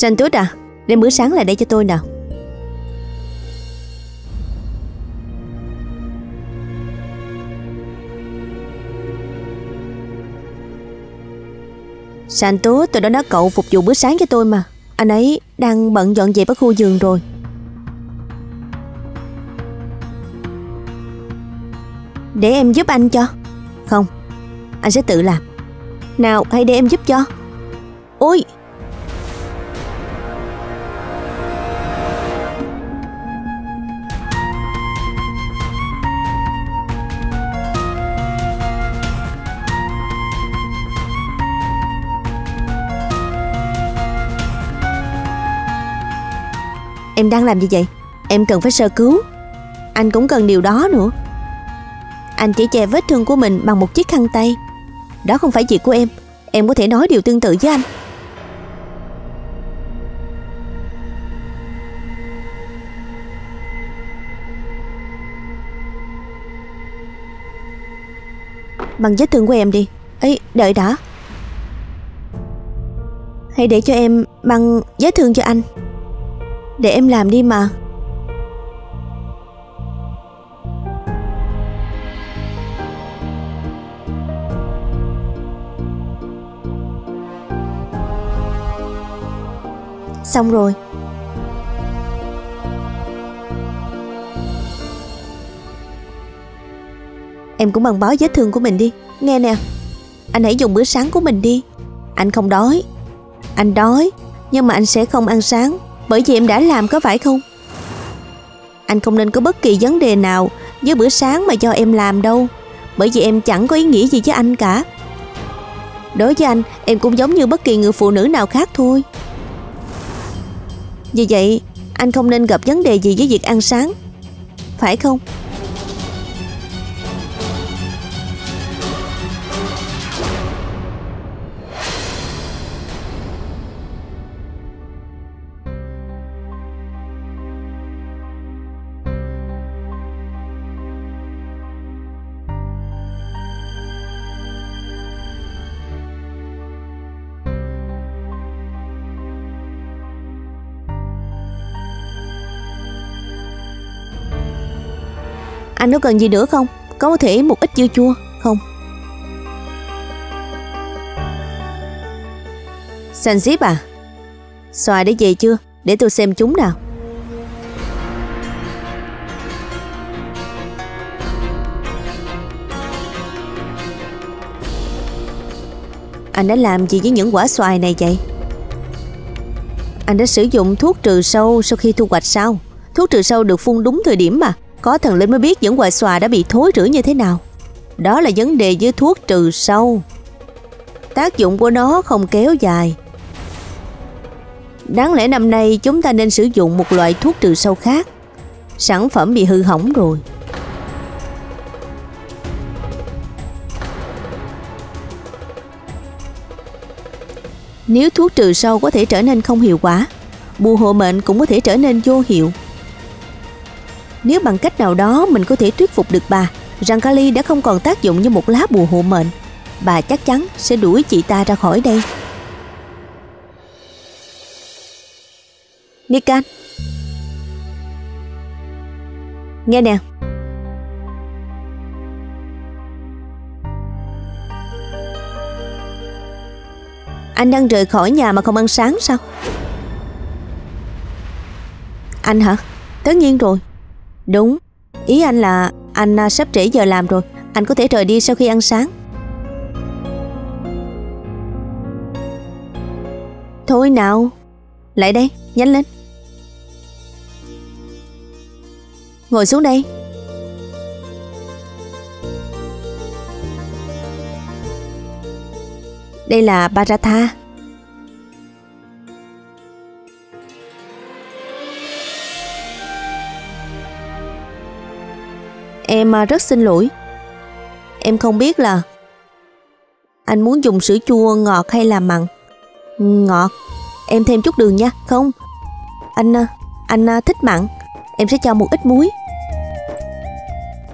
Sanh Tút à, đem bữa sáng lại đây cho tôi nào. Sanh Tút, tôi đã nói cậu phục vụ bữa sáng cho tôi mà. Anh ấy đang bận dọn dẹp ở khu vườn rồi. Để em giúp anh cho. Không, anh sẽ tự làm. Nào, hãy để em giúp cho. Ôi, em đang làm gì vậy? Em cần phải sơ cứu. Anh cũng cần điều đó nữa. Anh chỉ che vết thương của mình bằng một chiếc khăn tay. Đó không phải việc của em. Em có thể nói điều tương tự với anh. Bằng vết thương của em đi. Ấy, đợi đã. Hãy để cho em băng vết thương cho anh. Để em làm đi mà. Xong rồi. Em cũng băng bó vết thương của mình đi. Nghe nè, anh hãy dùng bữa sáng của mình đi. Anh không đói. Anh đói, nhưng mà anh sẽ không ăn sáng. Bởi vì em đã làm, có phải không? Anh không nên có bất kỳ vấn đề nào với bữa sáng mà do em làm đâu. Bởi vì em chẳng có ý nghĩa gì với anh cả. Đối với anh, em cũng giống như bất kỳ người phụ nữ nào khác thôi. Vì vậy, anh không nên gặp vấn đề gì với việc ăn sáng, phải không? Anh có cần gì nữa không? Có thể một ít dưa chua không? Sanjip à, xoài để về chưa? Để tôi xem chúng nào. Anh đã làm gì với những quả xoài này vậy? Anh đã sử dụng thuốc trừ sâu sau khi thu hoạch sao? Thuốc trừ sâu được phun đúng thời điểm mà. Có thần linh mới biết những quả xoài đã bị thối rữa như thế nào. Đó là vấn đề với thuốc trừ sâu. Tác dụng của nó không kéo dài. Đáng lẽ năm nay chúng ta nên sử dụng một loại thuốc trừ sâu khác. Sản phẩm bị hư hỏng rồi. Nếu thuốc trừ sâu có thể trở nên không hiệu quả, bùa hộ mệnh cũng có thể trở nên vô hiệu. Nếu bằng cách nào đó mình có thể thuyết phục được bà rằng Kali đã không còn tác dụng như một lá bùa hộ mệnh, bà chắc chắn sẽ đuổi chị ta ra khỏi đây. Nikan, nghe nè. Anh đang rời khỏi nhà mà không ăn sáng sao? Anh hả? Tất nhiên rồi. Đúng, ý anh là anh sắp trễ giờ làm rồi. Anh có thể rời đi sau khi ăn sáng. Thôi nào, lại đây, nhanh lên. Ngồi xuống đây. Đây là paratha. Em rất xin lỗi. Em không biết là anh muốn dùng sữa chua ngọt hay là mặn. Ngọt. Em thêm chút đường nha. Không, anh thích mặn. Em sẽ cho một ít muối.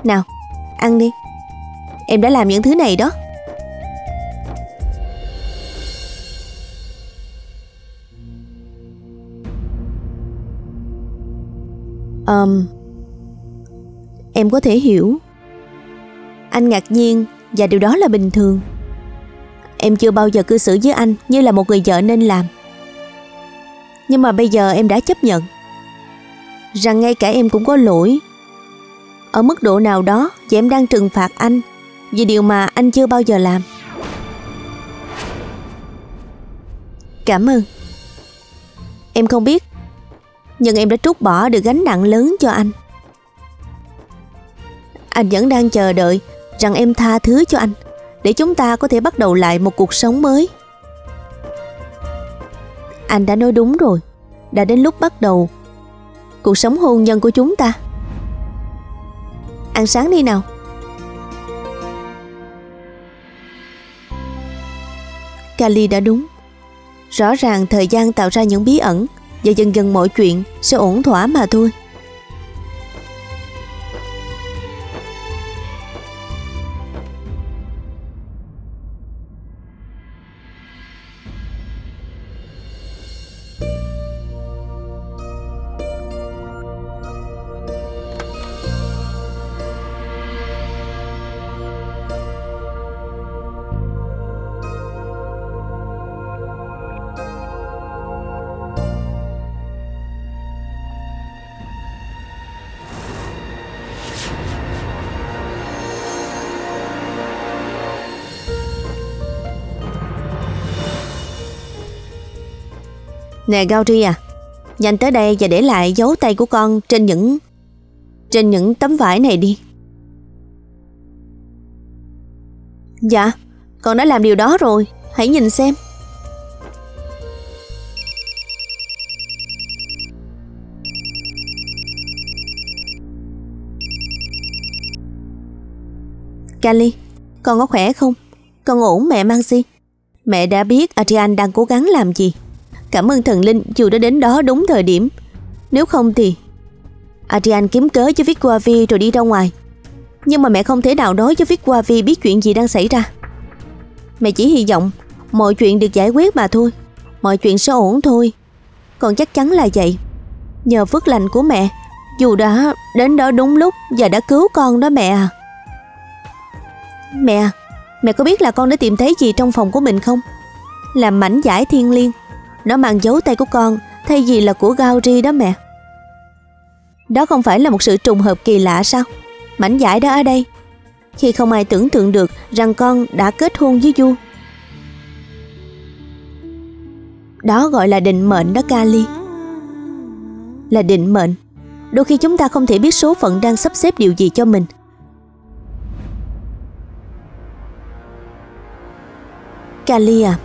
Nào, ăn đi. em đã làm những thứ này đó. Em có thể hiểu. Anh ngạc nhiên và điều đó là bình thường. Em chưa bao giờ cư xử với anh như là một người vợ nên làm. Nhưng mà bây giờ em đã chấp nhận rằng ngay cả em cũng có lỗi. Ở mức độ nào đó thì em đang trừng phạt anh vì điều mà anh chưa bao giờ làm. Cảm ơn. Em không biết, nhưng em đã trút bỏ được gánh nặng lớn cho anh. Anh vẫn đang chờ đợi rằng em tha thứ cho anh để chúng ta có thể bắt đầu lại một cuộc sống mới. Anh đã nói đúng rồi. Đã đến lúc bắt đầu cuộc sống hôn nhân của chúng ta. Ăn sáng đi nào. Kali đã đúng. Rõ ràng thời gian tạo ra những bí ẩn, và dần dần mọi chuyện sẽ ổn thỏa mà thôi. Nè Gauri à, nhanh tới đây và để lại dấu tay của con trên những tấm vải này đi. Dạ, con đã làm điều đó rồi, hãy nhìn xem. Kali, con có khỏe không? Con ổn mẹ Mansi. Mẹ đã biết Adrian đang cố gắng làm gì. Cảm ơn thần linh dù đã đến đó đúng thời điểm. Nếu không thì Adrian kiếm cớ cho Victor Avi rồi đi ra ngoài. Nhưng mà mẹ không thể nào nói cho Victor Avi biết chuyện gì đang xảy ra. Mẹ chỉ hy vọng mọi chuyện được giải quyết mà thôi. Mọi chuyện sẽ ổn thôi. Còn chắc chắn là vậy. Nhờ phước lành của mẹ, dù đã đến đó đúng lúc và đã cứu con đó mẹ à. Mẹ có biết là con đã tìm thấy gì trong phòng của mình không? Là mảnh vải thiên liêng. Nó mang dấu tay của con thay vì là của Gauri đó mẹ. Đó không phải là một sự trùng hợp kỳ lạ sao? Mảnh vải đã ở đây khi không ai tưởng tượng được rằng con đã kết hôn với Du. Đó gọi là định mệnh đó Kali. Là định mệnh. Đôi khi chúng ta không thể biết số phận đang sắp xếp điều gì cho mình. Kali à,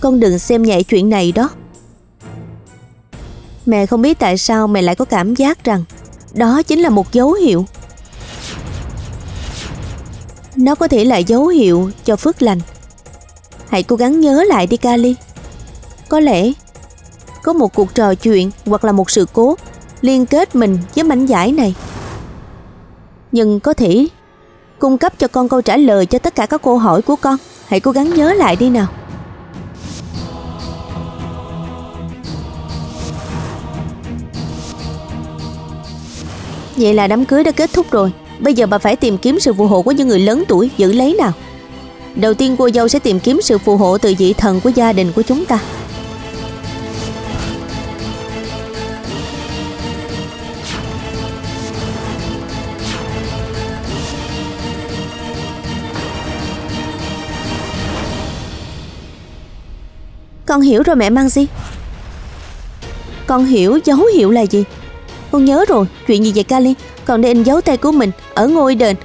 con đừng xem nhẹ chuyện này đó. Mẹ không biết tại sao mẹ lại có cảm giác rằng đó chính là một dấu hiệu. Nó có thể là dấu hiệu cho phước lành. Hãy cố gắng nhớ lại đi Kali. Có lẽ có một cuộc trò chuyện hoặc là một sự cố liên kết mình với mảnh vải này. Nhưng có thể cung cấp cho con câu trả lời cho tất cả các câu hỏi của con. Hãy cố gắng nhớ lại đi nào. Vậy là đám cưới đã kết thúc rồi. Bây giờ bà phải tìm kiếm sự phù hộ của những người lớn tuổi. Giữ lấy nào. Đầu tiên cô dâu sẽ tìm kiếm sự phù hộ từ vị thần của gia đình của chúng ta. Con hiểu rồi mẹ Mansi. Con hiểu dấu hiệu là gì. Con nhớ rồi, chuyện gì vậy Kali? Còn để in dấu tay của mình ở ngôi đền.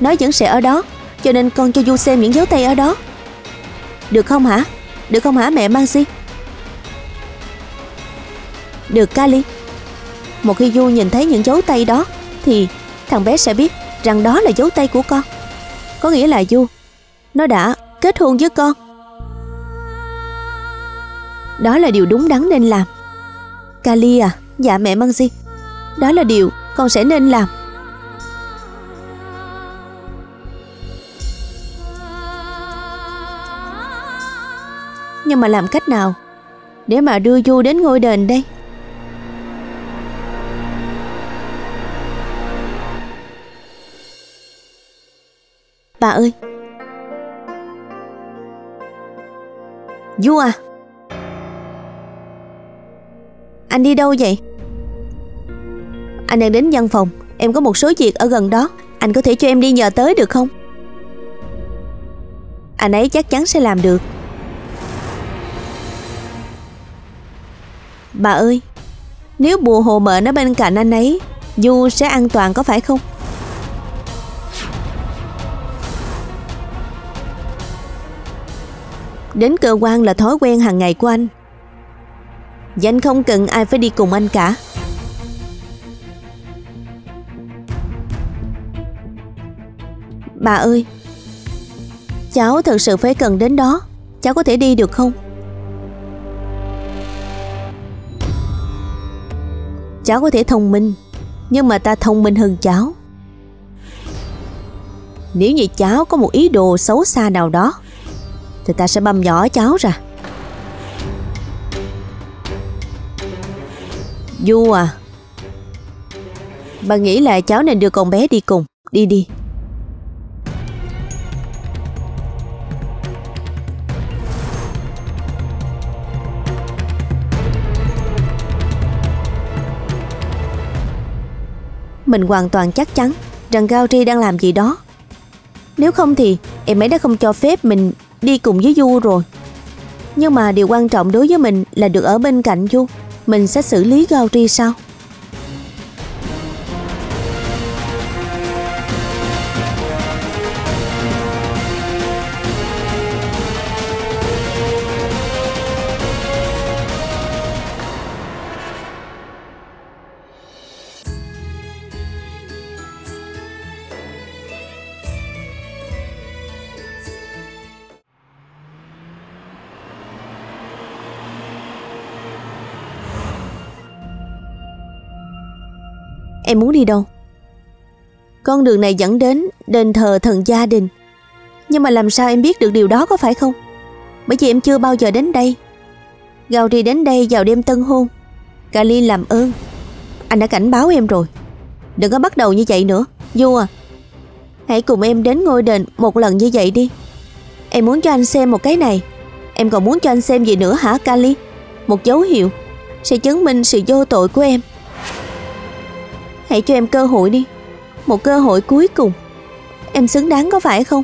Nó vẫn sẽ ở đó, cho nên con cho Du xem những dấu tay ở đó. Được không hả? Được không hả mẹ Mansi? Được Kali. Một khi Du nhìn thấy những dấu tay đó thì thằng bé sẽ biết rằng đó là dấu tay của con. Có nghĩa là Du, nó đã kết hôn với con. Đó là điều đúng đắn nên làm. Kali à, dạ mẹ Mansi. Đó là điều con sẽ nên làm. nhưng mà làm cách nào để mà đưa Du đến ngôi đền đây? Bà ơi, Du à, anh đi đâu vậy? Anh đang đến văn phòng, em có một số việc ở gần đó, anh có thể cho em đi nhờ tới được không? Anh ấy chắc chắn sẽ làm được. Bà ơi, nếu bùa hộ mệnh ở bên cạnh anh ấy, Du sẽ an toàn có phải không? Đến cơ quan là thói quen hàng ngày của anh, và anh không cần ai phải đi cùng anh cả. Bà ơi, cháu thật sự phải cần đến đó, cháu có thể đi được không? Cháu có thể thông minh, nhưng mà ta thông minh hơn cháu. Nếu như cháu có một ý đồ xấu xa nào đó thì ta sẽ băm nhỏ cháu ra. Du à, bà nghĩ là cháu nên đưa con bé đi cùng. Đi đi. Mình hoàn toàn chắc chắn rằng Gauri đang làm gì đó. Nếu không thì em ấy đã không cho phép mình đi cùng với Du rồi. Nhưng mà điều quan trọng đối với mình là được ở bên cạnh Du. Mình sẽ xử lý Gauri sao? Em muốn đi đâu? Con đường này dẫn đến đền thờ thần gia đình. Nhưng mà làm sao em biết được điều đó có phải không? Bởi vì em chưa bao giờ đến đây. Gauri đến đây vào đêm tân hôn. Kali làm ơn, anh đã cảnh báo em rồi. Đừng có bắt đầu như vậy nữa. Du à, hãy cùng em đến ngôi đền một lần như vậy đi. Em muốn cho anh xem một cái này. Em còn muốn cho anh xem gì nữa hả Kali? Một dấu hiệu sẽ chứng minh sự vô tội của em. Hãy cho em cơ hội đi. Một cơ hội cuối cùng. Em xứng đáng có phải không?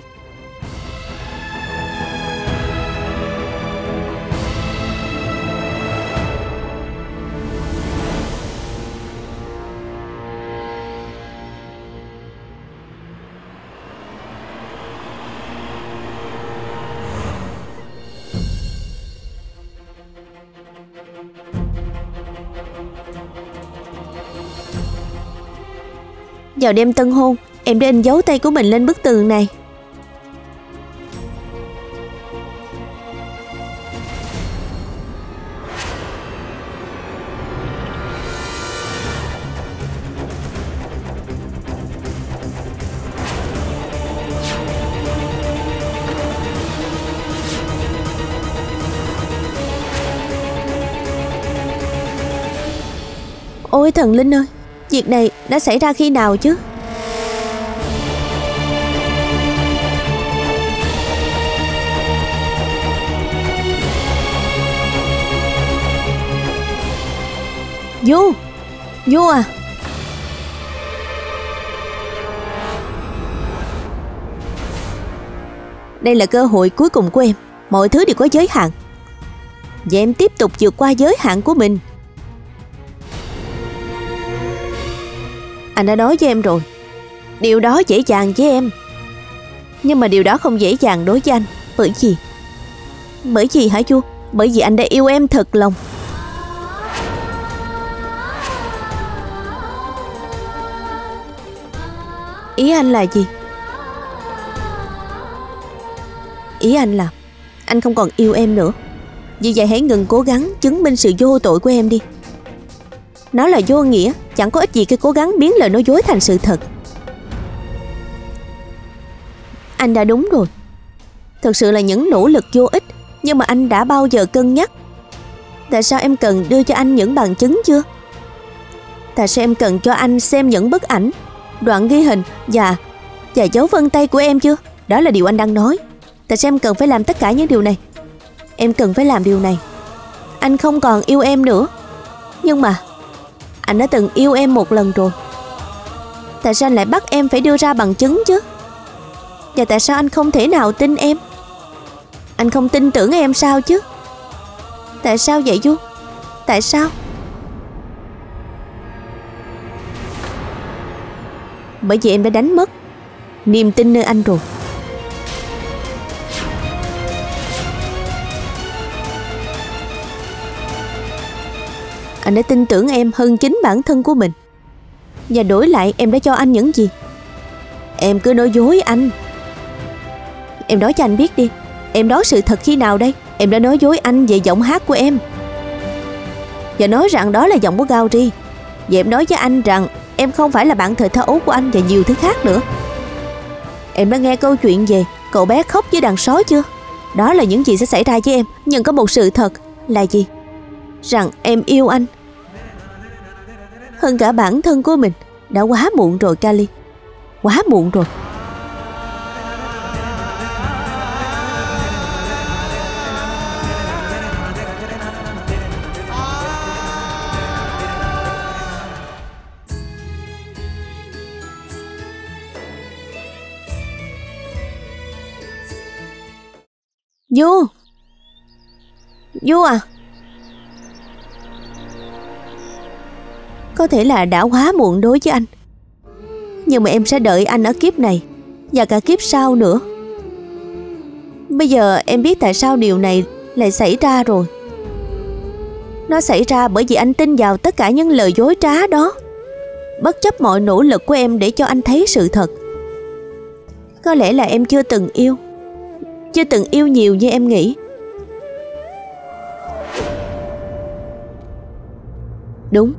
Vào đêm tân hôn, em đã in dấu tay của mình lên bức tường này. Ôi thần linh ơi! Việc này đã xảy ra khi nào chứ? Du! Du à! Đây là cơ hội cuối cùng của em. Mọi thứ đều có giới hạn. Và em tiếp tục vượt qua giới hạn của mình. Anh đã nói với em rồi, điều đó dễ dàng với em. Nhưng mà điều đó không dễ dàng đối với anh. Bởi vì... bởi vì hả Du? Bởi vì anh đã yêu em thật lòng. Ý anh là gì? Ý anh là anh không còn yêu em nữa. Vì vậy hãy ngừng cố gắng chứng minh sự vô tội của em đi. Nó là vô nghĩa, chẳng có ích gì khi cố gắng biến lời nói dối thành sự thật. Anh đã đúng rồi. Thật sự là những nỗ lực vô ích nhưng mà anh đã bao giờ cân nhắc tại sao em cần đưa cho anh những bằng chứng chưa? Tại sao em cần cho anh xem những bức ảnh, đoạn ghi hình và dấu vân tay của em chưa? Đó là điều anh đang nói. Tại sao em cần phải làm tất cả những điều này? Em cần phải làm điều này. Anh không còn yêu em nữa. Nhưng mà anh đã từng yêu em một lần rồi. Tại sao anh lại bắt em phải đưa ra bằng chứng chứ? Và tại sao anh không thể nào tin em? Anh không tin tưởng em sao chứ? Tại sao vậy Du? Tại sao? Bởi vì em đã đánh mất niềm tin nơi anh rồi. Anh đã tin tưởng em hơn chính bản thân của mình. Và đổi lại em đã cho anh những gì? Em cứ nói dối anh. Em nói cho anh biết đi, em nói sự thật khi nào đây? Em đã nói dối anh về giọng hát của em và nói rằng đó là giọng của Gauri. Và em nói với anh rằng em không phải là bạn thời thơ ấu của anh và nhiều thứ khác nữa. Em đã nghe câu chuyện về cậu bé khóc với đàn sói chưa? Đó là những gì sẽ xảy ra với em. Nhưng có một sự thật là gì? Rằng em yêu anh hơn cả bản thân của mình. Đã quá muộn rồi Kali. Quá muộn rồi. Du! Du à! Có thể là đã quá muộn đối với anh, nhưng mà em sẽ đợi anh ở kiếp này và cả kiếp sau nữa. Bây giờ em biết tại sao điều này lại xảy ra rồi. Nó xảy ra bởi vì anh tin vào tất cả những lời dối trá đó, bất chấp mọi nỗ lực của em để cho anh thấy sự thật. Có lẽ là em chưa từng yêu nhiều như em nghĩ. Đúng.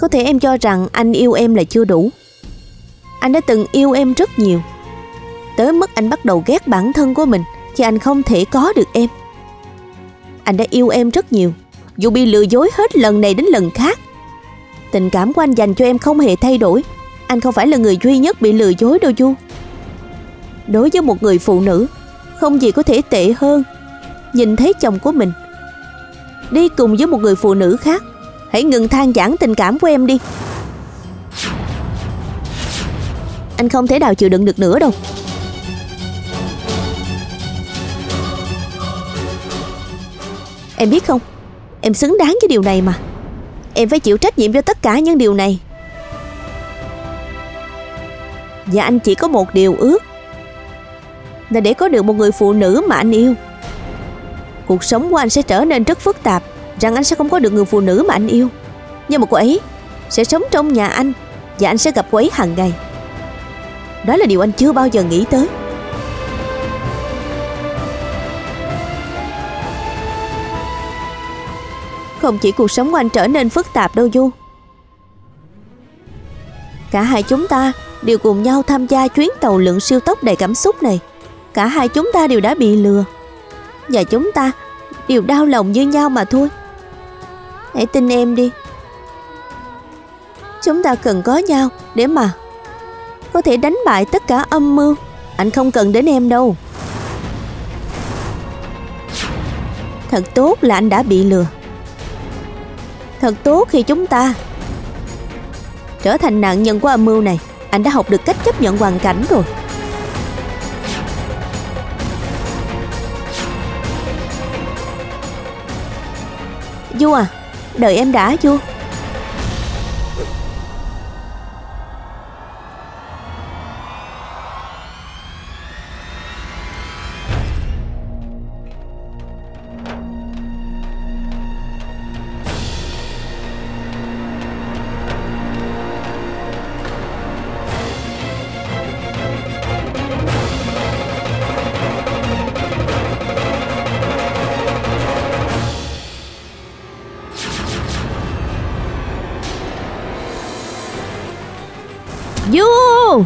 Có thể em cho rằng anh yêu em là chưa đủ. Anh đã từng yêu em rất nhiều, tới mức anh bắt đầu ghét bản thân của mình khi anh không thể có được em. Anh đã yêu em rất nhiều, dù bị lừa dối hết lần này đến lần khác. Tình cảm của anh dành cho em không hề thay đổi. Anh không phải là người duy nhất bị lừa dối đâu Du. Đối với một người phụ nữ, không gì có thể tệ hơn nhìn thấy chồng của mình đi cùng với một người phụ nữ khác. Hãy ngừng than vãn tình cảm của em đi. Anh không thể nào chịu đựng được nữa đâu. Em biết không, em xứng đáng với điều này mà. Em phải chịu trách nhiệm cho tất cả những điều này. Và anh chỉ có một điều ước, là để có được một người phụ nữ mà anh yêu. Cuộc sống của anh sẽ trở nên rất phức tạp, rằng anh sẽ không có được người phụ nữ mà anh yêu. Nhưng mà cô ấy sẽ sống trong nhà anh và anh sẽ gặp cô ấy hàng ngày. Đó là điều anh chưa bao giờ nghĩ tới. Không chỉ cuộc sống của anh trở nên phức tạp đâu Du, cả hai chúng ta đều cùng nhau tham gia chuyến tàu lượn siêu tốc đầy cảm xúc này. Cả hai chúng ta đều đã bị lừa và chúng ta đều đau lòng với nhau mà thôi. Hãy tin em đi. Chúng ta cần có nhau để mà có thể đánh bại tất cả âm mưu. Anh không cần đến em đâu. Thật tốt là anh đã bị lừa. Thật tốt khi chúng ta trở thành nạn nhân của âm mưu này. Anh đã học được cách chấp nhận hoàn cảnh rồi. Du à, đợi em đã Du. Du!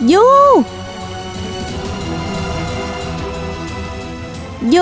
Du! Du!